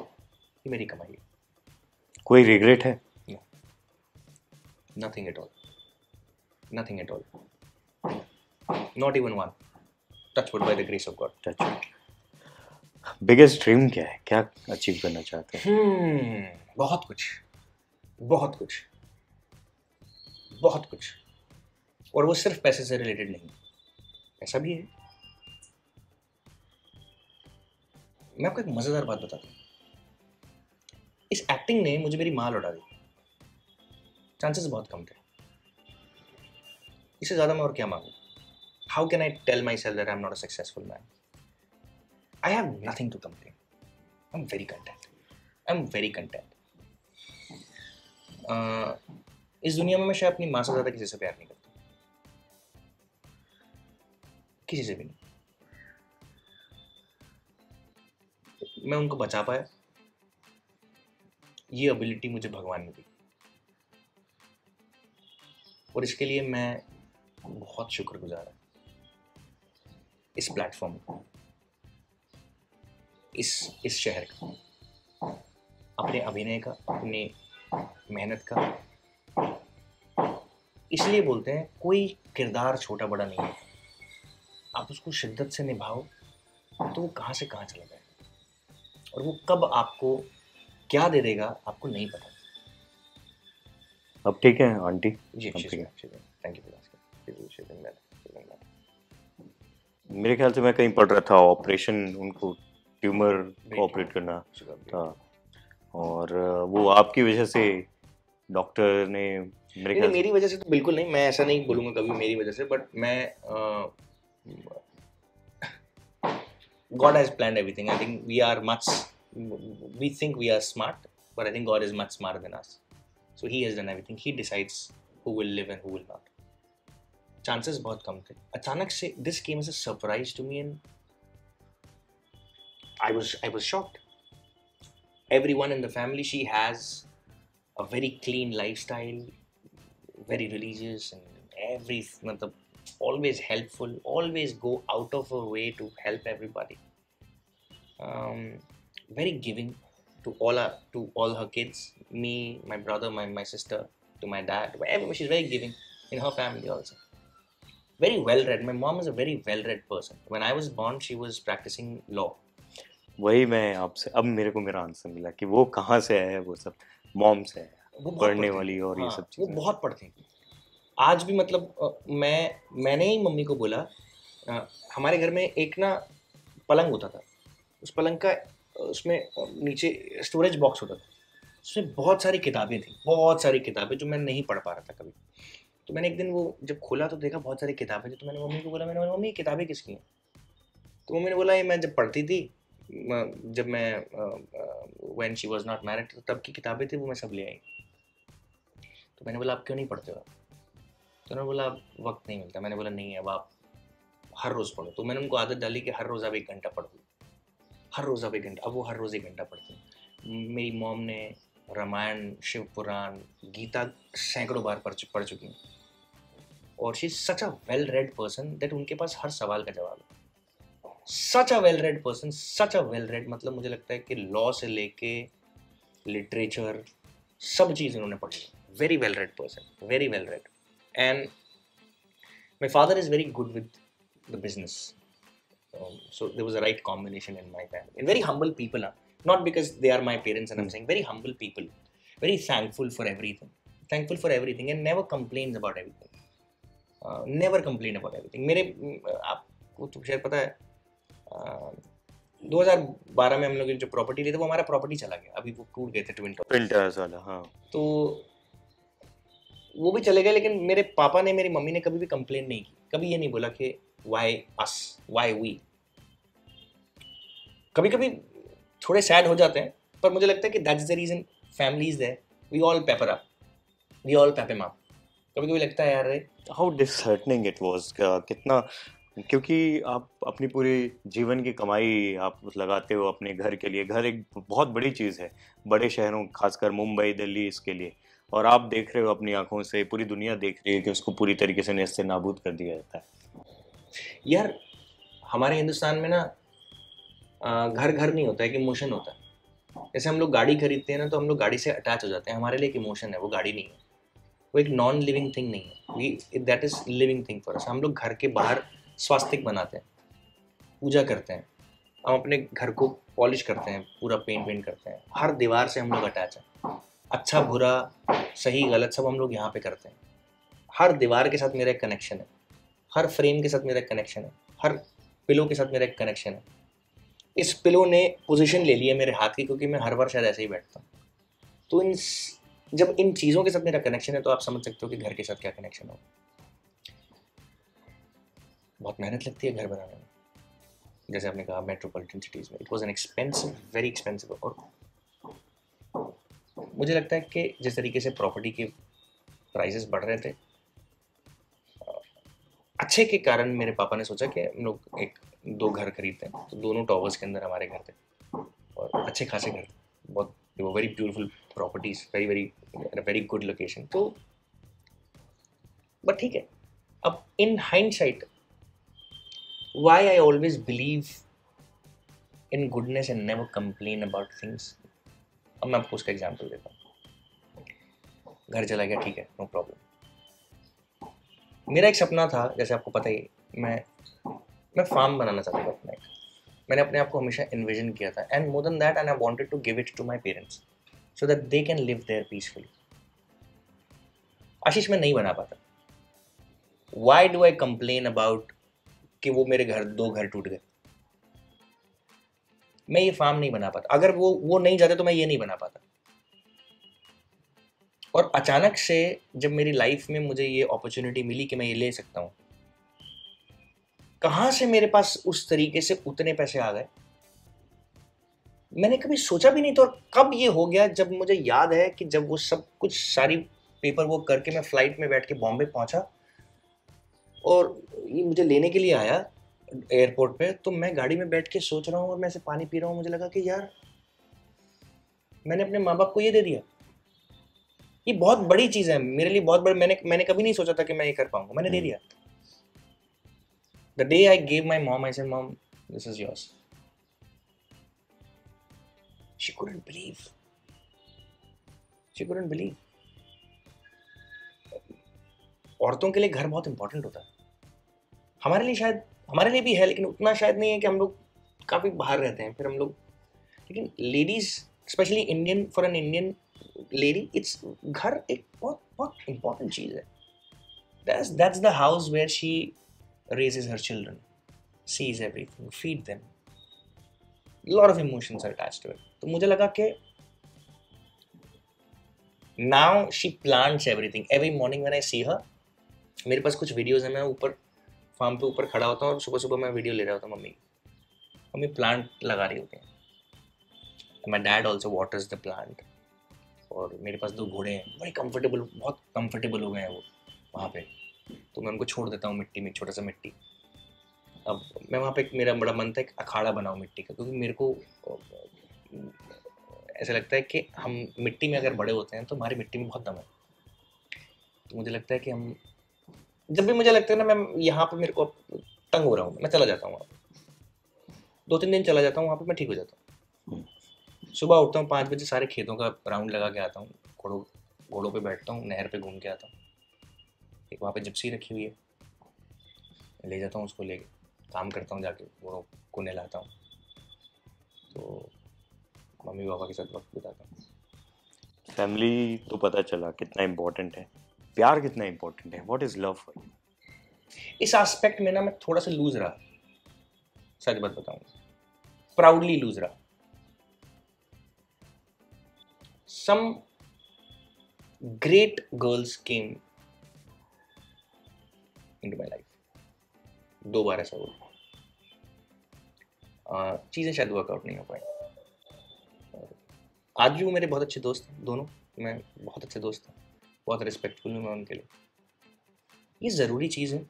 ये मेरी कमाई है। कोई रिग्रेट है? No, nothing at all, not even one. Touchwood by the grace of God. Touchwood. Biggest dream क्या है? क्या अचीव करना चाहते हैं? बहुत कुछ, और वो सिर्फ पैसे से रिलेटेड नहीं, ऐसा भी है। मैं आपको एक मजेदार बात बताता हूँ। इस एक्टिंग ने मुझे मेरी माल उड़ा दी। चांसेस बहुत कम थे। इससे ज़्यादा मैं और क्या मांगूँ? How can I tell my self that I am not a successful man? I have nothing to complain. I am very content. इस दुनिया में मैं शायद अपनी माँ से ज़्यादा किसी से प्यार नहीं करता, किसी से भी नहीं। मैं उनको बचा पाया, ये एबिलिटी मुझे भगवान ने दी, और इसके लिए मैं बहुत शुक्रगुजार हूँ इस प्लेटफॉर्म को, इस शहर का, अपने अभिनय का, अपने मेहनत का। इसलिए बोलते हैं कोई किरदार छोटा बड़ा नहीं है। आप उसको शिद्दत से निभाओ तो वो कहाँ से कहाँ चला जाए, और वो कब आपको क्या दे देगा आपको नहीं पता। अब ठीक है आंटी जी, थैंक यू। मेरे ख्याल से मैं कहीं पढ़ रहा था ऑपरेशन, उनको ट्यूमर को ऑपरेट करना था, और वो आपकी वजह से डॉक्टर ने मेरे ख्याल मेरी वजह से तो बिल्कुल नहीं, मैं ऐसा नहीं बोलूँगा कभी मेरी वजह से, बट मैं God has planned everything. I think we think we are smart, but I think God is much smarter than us, so he has done everything. He decides who will live and who will not. Chances बहुत कम थे। अचानक से this came as a surprise to me and I was shocked. Everyone in the family, she has a very clean lifestyle, very religious and every मतलब always helpful, always go out of her way to help everybody. Very giving to all her kids, me, my brother, my sister, to my dad, whatever. She's very giving in her family also. Very well read. My mom is a very well read person. When I was born, she was practicing law. वही मैं आपसे अब मेरे को मेरा answer मिला कि वो कहाँ से है, वो सब मॉम से है, वो पढ़ने वाली और ये सब चीज़। वो बहुत पढ़ती थी। आज भी मतलब मैंने ही मम्मी को बोला, हमारे घर में एक ना पलंग होता था, उस पलंग का उसमें नीचे स्टोरेज बॉक्स होता था, उसमें बहुत सारी किताबें थी, बहुत सारी किताबें जो मैं नहीं पढ़ पा रहा था कभी। तो मैंने एक दिन वो जब खोला तो देखा बहुत सारी किताबें थी, तो मैंने मम्मी को बोला, मैंने मम्मी ये किताबें किसकी हैं? तो मम्मी ने बोला ये मैं जब पढ़ती थी, जब मैं when she was not married, तब की किताबें थी वो मैं सब ले आई। तो मैंने बोला आप क्यों नहीं पढ़ते हो? तो उन्होंने बोला अब वक्त नहीं मिलता। मैंने बोला नहीं अब आप हर रोज़ पढ़ो। तो मैंने उनको आदत डाली कि हर रोज़ आप 1 घंटा पढ़ दो, हर रोज़ आप 1 घंटा। अब वो हर रोज़ 1 घंटा पढ़ते हैं। मेरी मॉम ने रामायण, शिव पुराण, गीता सैकड़ों बार पढ़ चुकी हैं और she is such a well read person that उनके पास हर सवाल का जवाब है। Such a well read person, such a well read, मतलब मुझे लगता है कि लॉ से लेके लिटरेचर सब चीज़ इन्होंने पढ़ी। Very well read person, very well read. And my father is very good with the business, so there was a right combination in my family, and very humble people are, not because they are my parents, and I'm saying very humble people, very thankful for everything, and never complains about everything, never complain about everything. मेरे आपको तो शायद पता है 2012 में हम लोग जो प्रॉपर्टी लिए थे वो हमारा प्रॉपर्टी चला गया, अभी वो टूट गए थे ट्विन प्रिंटर्स वाला, हाँ तो वो भी चले गए, लेकिन मेरे पापा ने मेरी मम्मी ने कभी भी कंप्लेन नहीं की, कभी ये नहीं बोला कि Why us? Why we? कभी कभी थोड़े सैड हो जाते हैं, पर मुझे लगता है कि that's the reason family is there. We all pepper up. We all pep him up. कभी कभी लगता है यार how disheartening it was, कितना, क्योंकि आप अपनी पूरी जीवन की कमाई आप लगाते हो अपने घर के लिए। घर एक बहुत बड़ी चीज़ है बड़े शहरों, खासकर मुंबई, दिल्ली, इसके लिए, और आप देख रहे हो अपनी आंखों से, पूरी दुनिया देख रही है कि उसको पूरी तरीके से नेस्त नाबूद कर दिया जाता है। यार हमारे हिंदुस्तान में ना घर घर नहीं होता है, एक इमोशन होता है। जैसे हम लोग गाड़ी खरीदते हैं ना तो हम लोग गाड़ी से अटैच हो जाते हैं, हमारे लिए एक इमोशन है, वो गाड़ी नहीं है, वो एक नॉन लिविंग थिंग नहीं है, that is living thing for us. हम लोग घर के बाहर स्वास्तिक बनाते हैं, पूजा करते हैं, हम अपने घर को पॉलिश करते हैं, पूरा पेंट वेंट करते हैं, हर दीवार से हम लोग अटैच हैं, अच्छा बुरा सही गलत सब हम लोग यहाँ पर करते हैं। हर दीवार के साथ मेरा एक कनेक्शन है, हर फ्रेम के साथ मेरा एक कनेक्शन है, हर पिलो के साथ मेरा एक कनेक्शन है। इस पिलो ने पोजीशन ले ली है मेरे हाथ की क्योंकि मैं हर बार शायद ऐसे ही बैठता हूँ। तो इन जब इन चीज़ों के साथ मेरा कनेक्शन है तो आप समझ सकते हो कि घर के साथ क्या कनेक्शन हो। बहुत मेहनत लगती है घर बनाने में, जैसे आपने कहा मेट्रोपॉलिटन सिटीज़ में। It was an expensive, very expensive. और मुझे लगता है कि जिस तरीके से प्रॉपर्टी के प्राइसेस बढ़ रहे थे, अच्छे के कारण मेरे पापा ने सोचा कि हम लोग 1-2 घर खरीदते हैं। तो दोनों टावर्स के अंदर हमारे घर थे और अच्छे खासे घर थे, बहुत very beautiful properties, very very very good location. तो बट ठीक है, अब in hindsight why I always believe in goodness and never complain about things. अब मैं आपको उसका एग्जाम्पल देता हूँ। घर चला गया, ठीक है, नो प्रॉब्लम। मेरा एक सपना था, जैसे आपको पता ही, मैं फार्म बनाना चाहता था अपना। मैंने अपने आप को हमेशा इन्विजन किया था, and more than that, and I wanted to give it to my parents so that they can live there peacefully. Ashish मैं नहीं बना पाता। Why do I complain about कि वो मेरे घर 2 घर टूट गए, मैं ये फार्म नहीं बना पाता। अगर वो नहीं जाते तो मैं ये नहीं बना पाता। और अचानक से जब मेरी लाइफ में मुझे ये अपॉर्चुनिटी मिली कि मैं ये ले सकता हूँ, कहाँ से मेरे पास उस तरीके से उतने पैसे आ गए, मैंने कभी सोचा भी नहीं था। और कब ये हो गया, जब मुझे याद है कि जब वो सब कुछ सारी पेपर वो करके मैं फ्लाइट में बैठ के बॉम्बे पहुँचा और ये मुझे लेने के लिए आया एयरपोर्ट पे, तो मैं गाड़ी में बैठ के सोच रहा हूँ और मैं ऐसे पानी पी रहा हूँ। मुझे लगा कि यार मैंने अपने माँ बाप को ये दे दिया, ये बहुत बड़ी चीज़ है मेरे लिए, बहुत बड़ी। मैंने कभी नहीं सोचा था कि मैं ये कर पाऊंगा, मैंने दे दिया। The day I gave my mom, I said mom this is yours, she couldn't believe, she couldn't believe. औरतों के लिए घर बहुत इंपॉर्टेंट होता है, हमारे लिए शायद, हमारे लिए भी है लेकिन उतना शायद नहीं है, कि हम लोग काफ़ी बाहर रहते हैं फिर हम लोग। लेकिन ladies specially Indian, for an Indian lady it's, घर एक बहुत बहुत इंपॉर्टेंट चीज़ है। That's the house where she raises her children, sees everything, feed them, lot of emotions are attached to it. तो मुझे लगा कि now she plants everything, every morning when I see her मेरे पास कुछ वीडियोस हैं, मैं ऊपर फार्म पे ऊपर खड़ा होता हूँ और सुबह सुबह मैं वीडियो ले रहा होता हूँ मम्मी की। मम्मी प्लांट लगा रही होती हैं, my dad also waters the plant. और मेरे पास दो घोड़े हैं, बड़े कम्फर्टेबल, बहुत कम्फर्टेबल हो गए हैं वो वहाँ पे, तो मैं उनको छोड़ देता हूँ मिट्टी में, छोटा सा मिट्टी। अब मैं वहाँ पे एक मेरा बड़ा मन था एक अखाड़ा बनाऊँ मिट्टी का, क्योंकि मेरे को ऐसा लगता है कि हम मिट्टी में अगर बड़े होते हैं तो हमारी मिट्टी में बहुत दम है। तो मुझे लगता है कि हम, जब भी मुझे लगता है ना मैं यहाँ पे, मेरे को अब तंग हो रहा हूँ, मैं चला जाता हूँ वहाँ पर, 2-3 दिन चला जाता हूँ वहाँ पर, मैं ठीक हो जाता हूँ। सुबह उठता हूँ 5 बजे, सारे खेतों का राउंड लगा के आता हूँ, घोड़ों पर बैठता हूँ, नहर पर घूम के आता हूँ। एक वहाँ पे जिप्सी रखी हुई है, ले जाता हूँ उसको, ले काम करता हूँ जाके, घोड़ों को नहलाता हूँ, तो मम्मी पापा के साथ वक्त बिताता हूँ। फैमिली तो पता चला कितना इम्पोर्टेंट है, प्यार कितना इम्पोर्टेंट है, what is love for you? इस एस्पेक्ट में ना मैं थोड़ा सा लूज रहा, सच बात बताऊँ, प्राउडली लूज रहा। Some great girls came into my life, 2 बार ऐसा हुआ, चीज़ें शायद वर्कआउट नहीं हो पाई। आज भी वो मेरे बहुत अच्छे दोस्त हैं दोनों, मैं बहुत अच्छे दोस्त हूँ, बहुत रिस्पेक्टफुल हूँ मैं उनके लिए। ये ज़रूरी चीज़ है,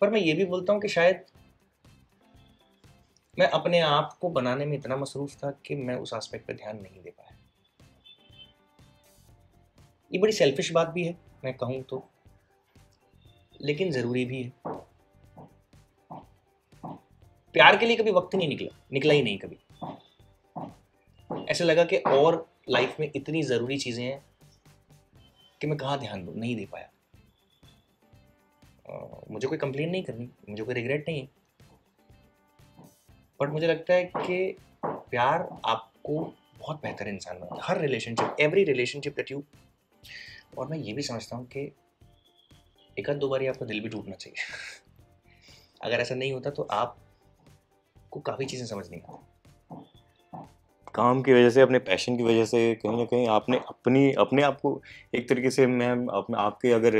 पर मैं ये भी बोलता हूँ कि शायद मैं अपने आप को बनाने में इतना मसरूफ़ था कि मैं उस एस्पेक्ट पर ध्यान नहीं दे पाया। ये बड़ी सेल्फिश बात भी है मैं कहूँ तो, लेकिन ज़रूरी भी है। प्यार के लिए कभी वक्त नहीं निकला ही नहीं कभी। ऐसे लगा कि और लाइफ में इतनी ज़रूरी चीज़ें हैं कि मैं कहाँ ध्यान दूँ, नहीं दे पाया। मुझे कोई कंप्लेन नहीं करनी, मुझे कोई रिग्रेट नहीं है, बट मुझे लगता है कि प्यार आपको बहुत बेहतर इंसान बनाता है, हर relationship, every relationship that you. और मैं ये भी समझता हूँ कि 1-2 बारी आपका दिल भी टूटना चाहिए। अगर ऐसा नहीं होता तो आपको काफ़ी चीज़ें समझ नहीं आती। काम की वजह से, अपने पैशन की वजह से कहीं ना कहीं आपने अपने आप को एक तरीके से, मैं आपके अगर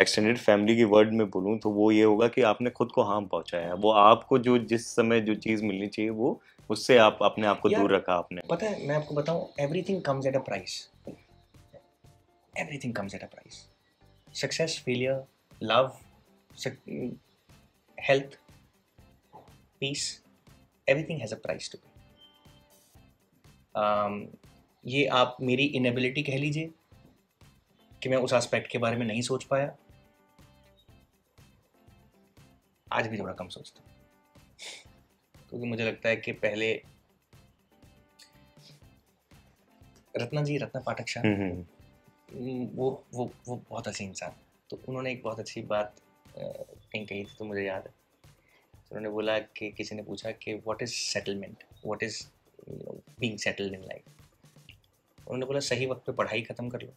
एक्सटेंडेड फैमिली की वर्ड में बोलूँ तो वो ये होगा कि आपने खुद को हार्म पहुँचाया है। वो आपको जो जिस समय जो चीज़ मिलनी चाहिए वो, उससे आप अपने आप को दूर रखा आपने। पता है मैं आपको बताऊँ, everything comes at a price. Success, failure, love, health, peace, everything has a price to pay. ये आप मेरी इनेबिलिटी कह लीजिए कि मैं उस एस्पेक्ट के बारे में नहीं सोच पाया, आज भी थोड़ा कम सोचता हूँ, क्योंकि मुझे लगता है कि पहले रत्ना पाठक शाह, वो बहुत अच्छे इंसान, तो उन्होंने एक बहुत अच्छी बात कहीं कही थी, तो मुझे याद है उन्होंने बोला कि किसी ने पूछा कि what is settlement, what is being settled in life. उन्होंने बोला सही वक्त पे पढ़ाई ख़त्म कर लो,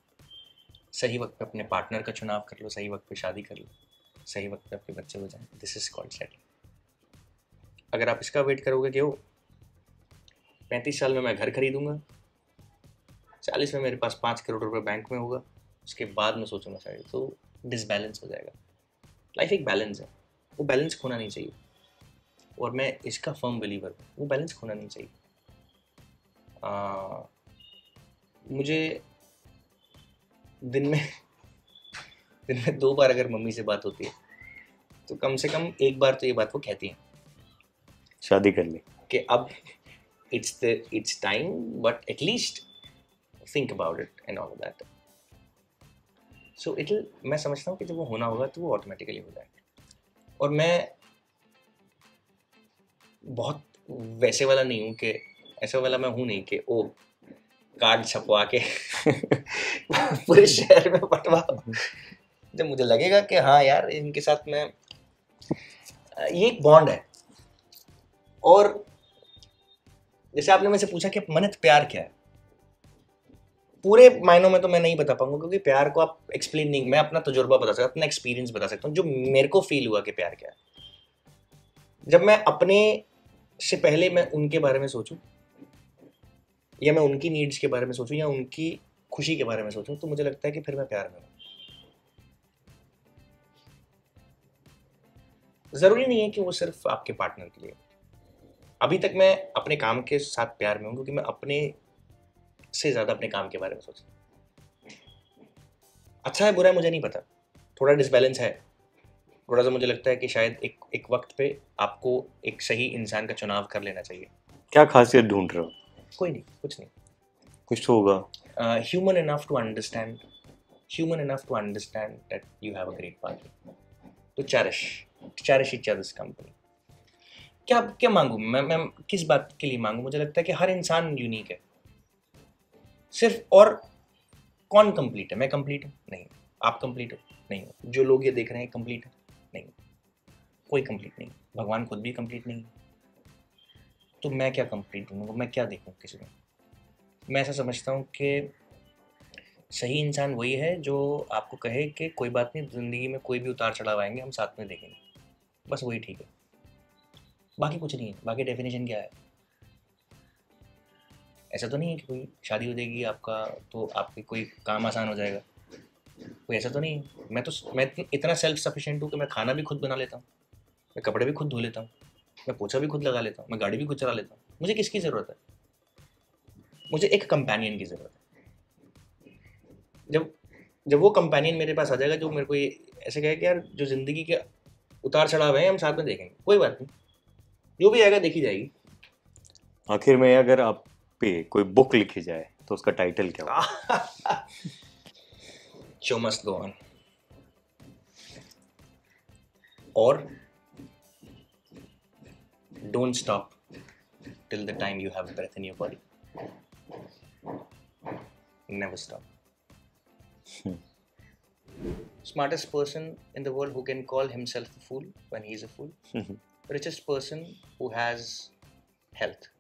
सही वक्त पे अपने पार्टनर का चुनाव कर लो, सही वक्त पे शादी कर लो, सही वक्त पे अपने बच्चे हो जाएं, दिस इज़ कॉल्ड सेटल। अगर आप इसका वेट करोगे कि वो 35 साल में मैं घर खरीदूंगा, 40 में मेरे पास 5 करोड़ रुपये बैंक में होगा, उसके बाद मैं सोचूंगा शायद, तो डिसबैलेंस हो जाएगा। लाइफ एक बैलेंस है, वो बैलेंस खोना नहीं चाहिए, और मैं इसका फर्म बिलीवर हूँ, वो बैलेंस खोना नहीं चाहिए। मुझे दिन में 2 बार अगर मम्मी से बात होती है तो कम से कम 1 बार तो ये बात वो कहती हैं, शादी कर ले, कि अब it's time, but at least think about it and all that. So मैं समझता हूँ कि जब वो होना होगा तो वो ऑटोमेटिकली हो जाएगा। और मैं बहुत वैसे वाला नहीं हूँ, कि ऐसा वाला मैं हूँ नहीं कि ओ कार्ड छपवा के पूरे शहर में पटवाओ। जब मुझे लगेगा कि हाँ यार इनके साथ मैं, ये एक बॉन्ड है। और जैसे आपने मुझसे पूछा कि मन्नत प्यार क्या है, पूरे मायनों में तो मैं नहीं बता पाऊंगा, क्योंकि प्यार को आप एक्सप्लेन नहीं, मैं अपना तजुर्बा बता सकता हूँ, अपना एक्सपीरियंस बता सकता हूँ, जो मेरे को फील हुआ कि प्यार क्या है। जब मैं अपने से पहले मैं उनके बारे में सोचूं, या मैं उनकी नीड्स के बारे में सोचूं, या उनकी खुशी के बारे में सोचूं, तो मुझे लगता है कि फिर मैं प्यार में हूँ। ज़रूरी नहीं है कि वो सिर्फ आपके पार्टनर के लिए। अभी तक मैं अपने काम के साथ प्यार में हूँ क्योंकि मैं अपने से ज़्यादा अपने काम के बारे में सोचता हूँ। अच्छा है बुरा है मुझे नहीं पता, थोड़ा डिसबैलेंस है, थोड़ा सा मुझे लगता है कि शायद एक वक्त पे आपको एक सही इंसान का चुनाव कर लेना चाहिए। क्या खासियत ढूंढ रहे हो? कोई नहीं, कुछ नहीं, कुछ होगा। Human enough to understand that you have a great partner to cherish each other's company। क्या मांगू मैं किस बात के लिए मांगू? मुझे लगता है कि हर इंसान यूनिक है सिर्फ, और कौन कंप्लीट है? मैं कंप्लीट हूँ? नहीं। आप कंप्लीट हो? नहीं हो। जो लोग ये देख रहे हैं कंप्लीट है? नहीं, कोई कंप्लीट नहीं। भगवान खुद भी कंप्लीट नहीं। तो मैं क्या कंप्लीट हूँ? मैं क्या देखूँ किसी को? मैं ऐसा समझता हूँ कि सही इंसान वही है जो आपको कहे कि कोई बात नहीं, ज़िंदगी में कोई भी उतार चढ़ाव आएंगे हम साथ में देखेंगे, बस वही ठीक है, बाकी कुछ नहीं है। बाकी डेफिनेशन क्या है? ऐसा तो नहीं है कि कोई शादी हो जाएगी आपका तो आपके कोई काम आसान हो जाएगा, कोई ऐसा तो नहीं है। मैं इतना सेल्फ सफिशिएंट हूँ कि मैं खाना भी खुद बना लेता हूँ, मैं कपड़े भी खुद धो लेता हूँ, मैं पोछा भी खुद लगा लेता हूँ, मैं गाड़ी भी खुद चला लेता हूँ। मुझे किसकी ज़रूरत है? मुझे एक कंपेनियन की ज़रूरत है। जब वो कंपेनियन मेरे पास आ जाएगा जो मेरे को ये ऐसे कहे कि यार जो ज़िंदगी के उतार चढ़ाव हैं हम साथ में देखेंगे, कोई बात नहीं, जो भी आएगा देखी जाएगी। आखिर में अगर आप पे कोई बुक लिखी जाए तो उसका टाइटल क्या होगा? शो मस्ट गो ऑन और don't stop till the time you have breath in your body, never stop. Smartest person in the world who can call himself a fool when he is a fool. Richest person who has health.